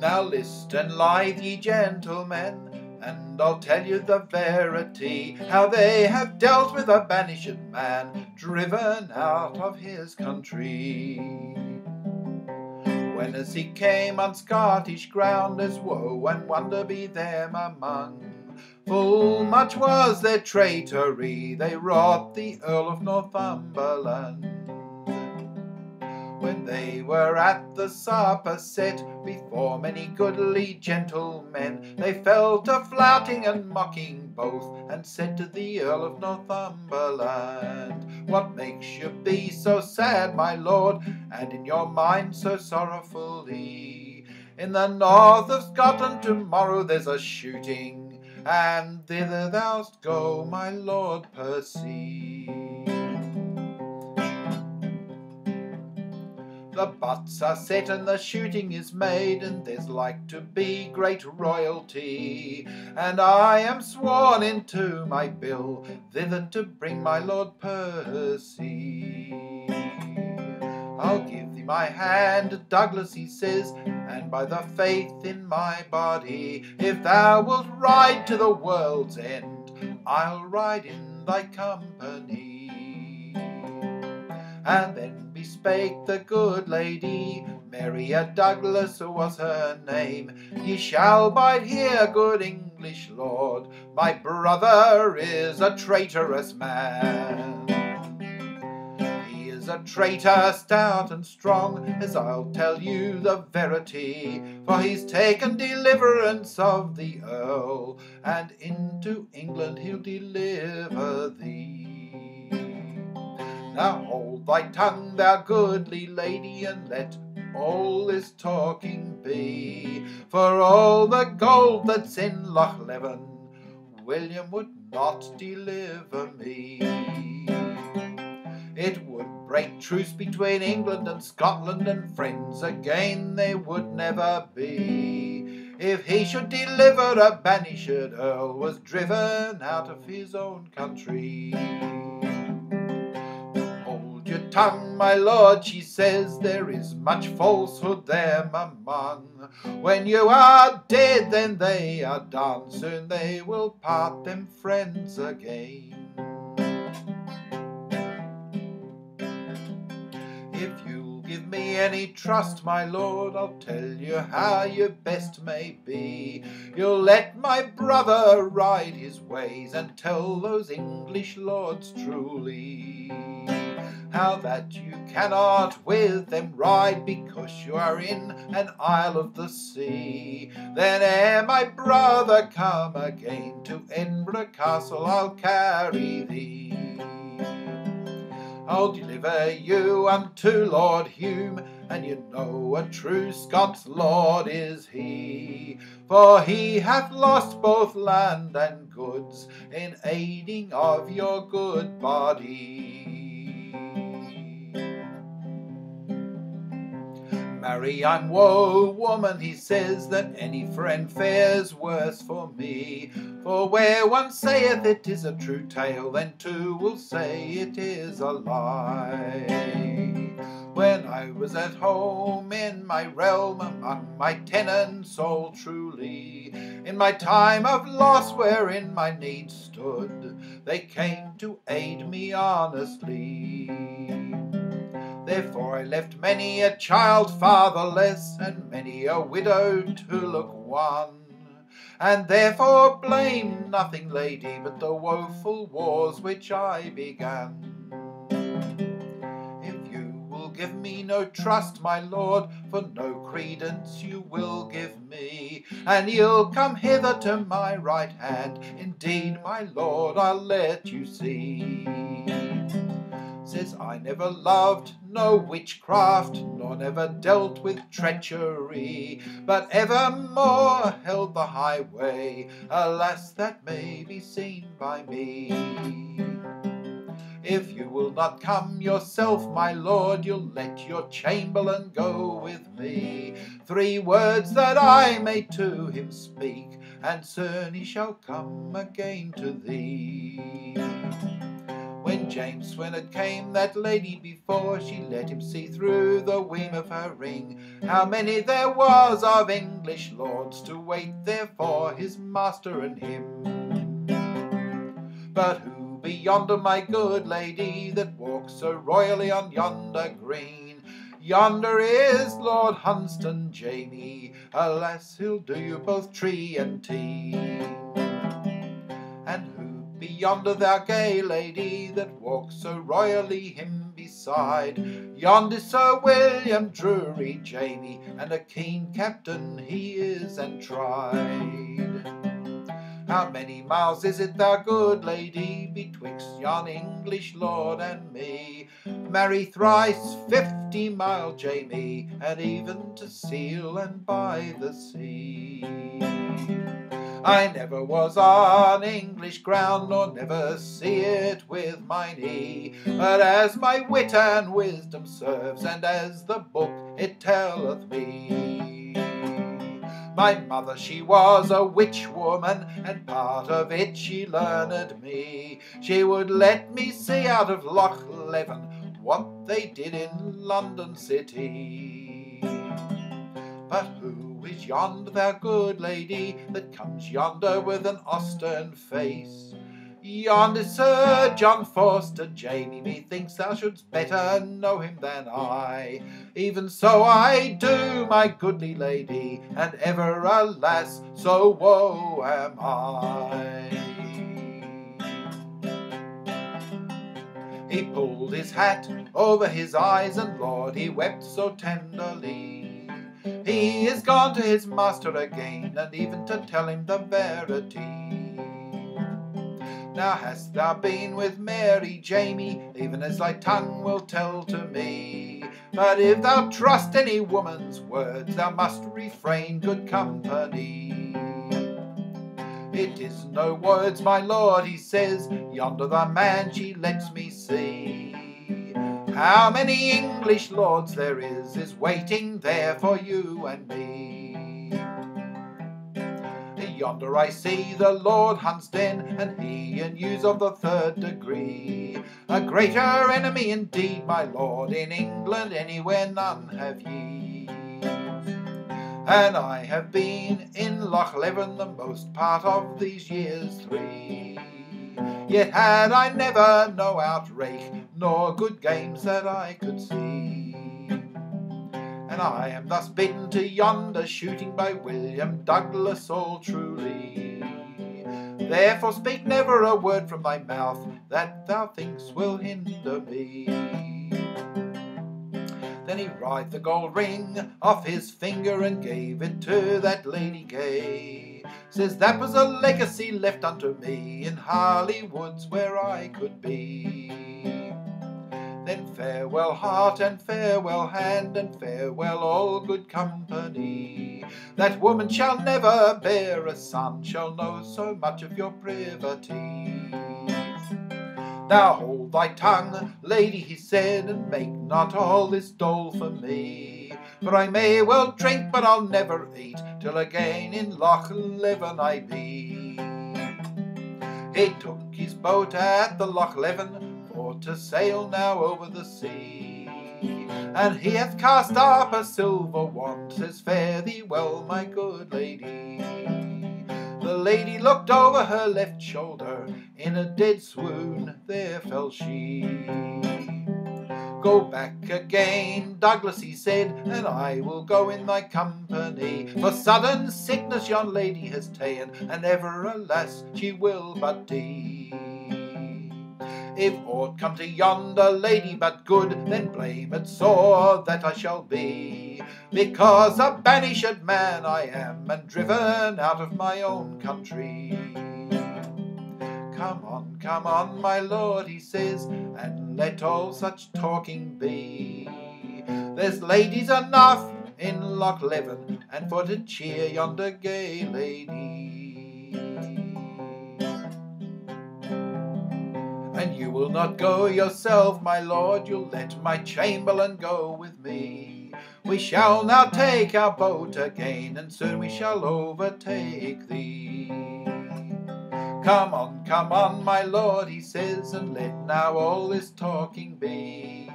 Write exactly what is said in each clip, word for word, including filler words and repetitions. Now list and lithe, ye gentlemen, and I'll tell you the verity, how they have dealt with a banished man, driven out of his country. When as he came on Scottish ground, as woe and wonder be them among, full much was their traitory, they wrought the Earl of Northumberland. When they were at the supper set, before many goodly gentlemen, they fell to flouting and mocking both, and said to the Earl of Northumberland, "What makes you be so sad, my lord, and in your mind so sorrowfully? In the north of Scotland to-morrow there's a shooting, and thither thou'st go, my Lord Percy. The butts are set and the shooting is made, and there's like to be great royalty, and I am sworn into my bill thither to bring my Lord Percy. I'll give thee my hand, Douglas," he says, "and by the faith in my body, if thou wilt ride to the world's end, I'll ride in thy company." And then bespake the good lady, Mary Douglas was her name, "Ye shall bide here, good English lord, my brother is a traitorous man. A traitor stout and strong, as I'll tell you the verity, for he's taken deliverance of the Earl, and into England he'll deliver thee. Now hold thy tongue, thou goodly lady, and let all this talking be, for all the gold that's in Loch Leven, William would not deliver me. It would break truce between England and Scotland, and friends again they would never be, if he should deliver a banished earl, was driven out of his own country. Hold your tongue, my lord," she says, "there is much falsehood them among. When you are dead, then they are done, soon they will part them friends again. If you'll give me any trust, my lord, I'll tell you how you best may be. You'll let my brother ride his ways, and tell those English lords truly how that you cannot with them ride, because you are in an isle of the sea. Then ere my brother come again, to Edinburgh Castle I'll carry thee. I'll deliver you unto Lord Hume, and you know a true Scots lord is he, for he hath lost both land and goods in aiding of your good body. Marry, I'm woe woman," he says, "that any friend fares worse for me, for where one saith it is a true tale, then two will say it is a lie. When I was at home in my realm, among my tenants all truly, in my time of loss wherein my need stood, they came to aid me honestly. Therefore I left many a child fatherless, and many a widow to look wan, and therefore blame nothing, lady, but the woeful wars which I began. If you will give me no trust, my lord, for no credence you will give me, and you'll come hither to my right hand, indeed, my lord, I'll let you see. Says I never loved no witchcraft, nor never dealt with treachery, but evermore held the highway, alas, that may be seen by me. If you will not come yourself, my lord, you'll let your chamberlain go with me, three words that I may to him speak, and soon he shall come again to thee. When James Swinard came, that lady, before she let him see through the weem of her ring, how many there was of English lords to wait there for his master and him. But who beyond, my good lady, that walks so royally on yonder green? Yonder is Lord Hunsdon, Jamie, alas, he'll do you both tree and tea. And who yonder thou gay lady, that walks so royally him beside? Yonder Sir William Drury, Jamie, and a keen captain he is and tried. How many miles is it, thou good lady, betwixt yon English lord and me? Marry thrice fifty mile, Jamie, and even to Seal and by the sea. I never was on English ground, nor never see it with mine ee, but as my wit and wisdom serves, and as the book it telleth me. My mother she was a witch woman, and part of it she learned me. She would let me see out of Loch Leven what they did in London city. But who is yonder, thou good lady, that comes yonder with an austere face? Yonder Sir John Forster, Jamie, methinks thou shouldst better know him than I. Even so I do, my goodly lady, and ever, alas, so woe am I. He pulled his hat over his eyes, and Lord, he wept so tenderly. He is gone to his master again, and even to tell him the verity. Now hast thou been with Mary, Jamie, even as thy tongue will tell to me. But if thou trust any woman's words, thou must refrain good company. It is no words, my lord, he says, yonder the man she lets me see. How many English lords there is, is waiting there for you and me. Yonder I see the Lord Hunsdon, and he in use of the third degree. A greater enemy indeed, my lord, in England anywhere none have ye. And I have been in Loch Leven the most part of these years three. Yet had I never no outrage, nor good games that I could see. And I am thus bidden to yonder shooting by William Douglas all truly. Therefore speak never a word from thy mouth that thou think'st will hinder me. Then he writhed the gold ring off his finger and gave it to that lady gay. Says that was a legacy left unto me in Harley Woods where I could be. Then farewell heart and farewell hand and farewell all good company. That woman shall never bear a son, shall know so much of your privity. Now hold thy tongue, lady, he said, and make not all this dole for me. For I may well drink, but I'll never eat, till again in Loch Leven I be. He took his boat at the Loch Leven, for to sail now over the sea. And he hath cast up a silver wand, says fare thee well, my good lady. The lady looked over her left shoulder, in a dead swoon there fell she. Go back again, Douglas, he said, and I will go in thy company. For sudden sickness yon lady has ta'en, and ever, alas, she will but dee. If aught come to yonder lady but good, then blame it sore that I shall be. Because a banished man I am, and driven out of my own country. Come on, come on, my lord, he says, and let all such talking be. There's ladies enough in Loch Leven, and for to cheer yonder gay lady. And you will not go yourself, my lord, you'll let my chamberlain go with me. We shall now take our boat again, and soon we shall overtake thee. Come on, come on, my lord, he says, and let now all this talking be.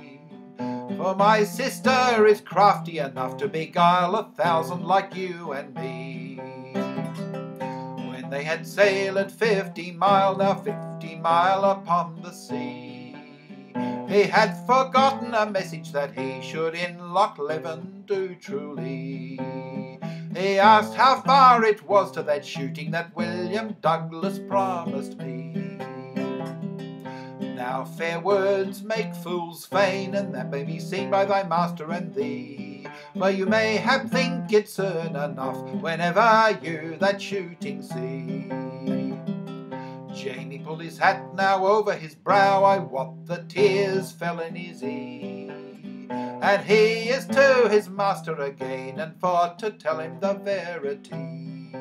For my sister is crafty enough to beguile a thousand like you and me. When they had sailed fifty mile, now fifty mile upon the sea, he had forgotten a message that he should in Loch Leven do truly. He asked how far it was to that shooting that William Douglas promised me. Now fair words make fools fain, and that may be seen by thy master and thee. For you may have think it soon enough, whenever you that shooting see. Jamie pulled his hat now over his brow, I wot the tears fell in his ear. And he is to his master again, and for to tell him the verity.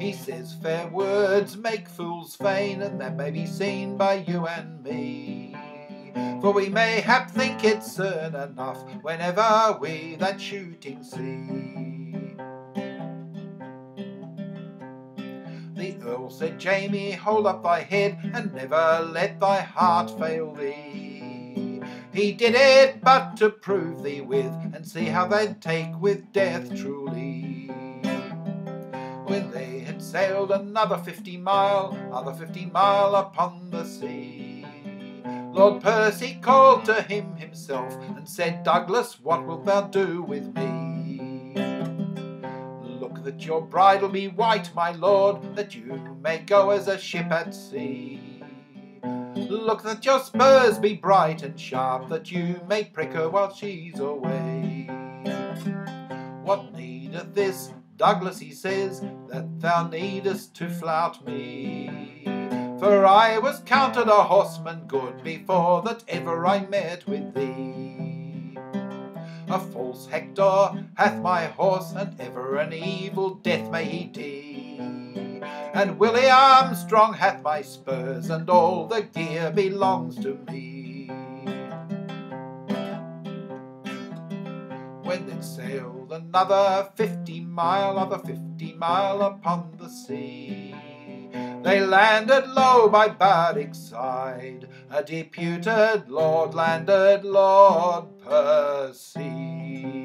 He says, fair words make fools fain, and that may be seen by you and me. For we may hap think it soon enough, whenever we that shooting see. The Earl said, Jamie, hold up thy head, and never let thy heart fail thee. He did it but to prove thee with, and see how they'd take with death truly. When they had sailed another fifty mile, other fifty mile upon the sea, Lord Percy called to him himself, and said, Douglas, what wilt thou do with me? Look that your bridle be white, my lord, that you may go as a ship at sea. Look that your spurs be bright and sharp, that you may prick her while she's away. What needeth this, Douglas, he says, that thou needest to flout me? For I was counted a horseman good before that ever I met with thee. A false Hector hath my horse, and ever an evil death may he deal. And Willie Armstrong hath my spurs, and all the gear belongs to me. When they sailed another fifty mile, other fifty mile upon the sea, they landed low by Bardick's side, a deputed lord landed Lord Percy.